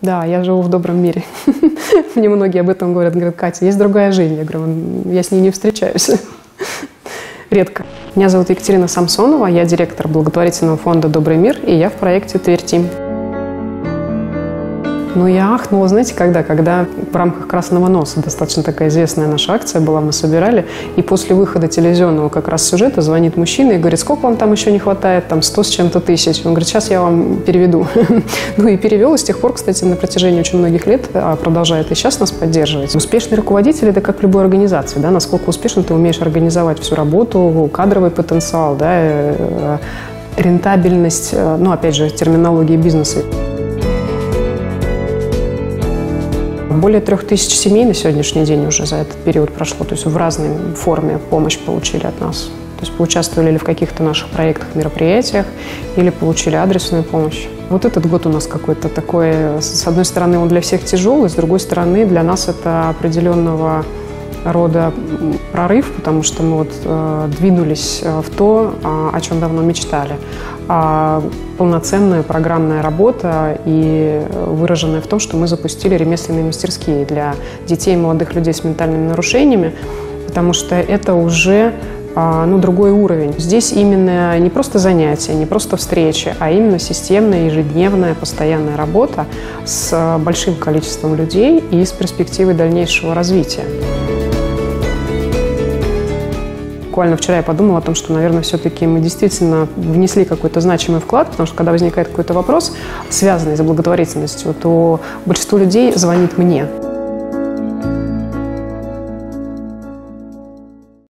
Да, я живу в добром мире. Мне многие об этом говорят. Говорят, Катя, есть другая жизнь. Я говорю, я с ней не встречаюсь. Редко. Меня зовут Екатерина Самсонова. Я директор благотворительного фонда «Добрый мир». И я в проекте «Тверь-Тим». Ну, я ахнула, знаете, когда в рамках «Красного носа» достаточно такая известная наша акция была, мы собирали, и после выхода телевизионного как раз сюжета звонит мужчина и говорит, сколько вам там еще не хватает, там 100 с чем-то тысяч. Он говорит, сейчас я вам переведу. Ну и перевел, и с тех пор, кстати, на протяжении очень многих лет продолжает и сейчас нас поддерживать. Успешный руководитель – это как в любой организации, да, насколько успешно ты умеешь организовать всю работу, кадровый потенциал, да, рентабельность, ну, опять же, терминологии бизнеса. Более 3000 семей на сегодняшний день уже за этот период прошло, то есть в разной форме помощь получили от нас. То есть поучаствовали или в каких-то наших проектах, мероприятиях, или получили адресную помощь. Вот этот год у нас какой-то такой, с одной стороны, он для всех тяжелый, с другой стороны, для нас это определенного рода прорыв, потому что мы вот двинулись в то, о чем давно мечтали. Полноценная программная работа и выраженная в том, что мы запустили ремесленные мастерские для детей и молодых людей с ментальными нарушениями, потому что это уже другой уровень. Здесь именно не просто занятия, не просто встречи, а именно системная, ежедневная, постоянная работа с большим количеством людей и с перспективой дальнейшего развития. Буквально вчера я подумала о том, что, наверное, все-таки мы действительно внесли какой-то значимый вклад, потому что, когда возникает какой-то вопрос, связанный с благотворительностью, то большинство людей звонит мне.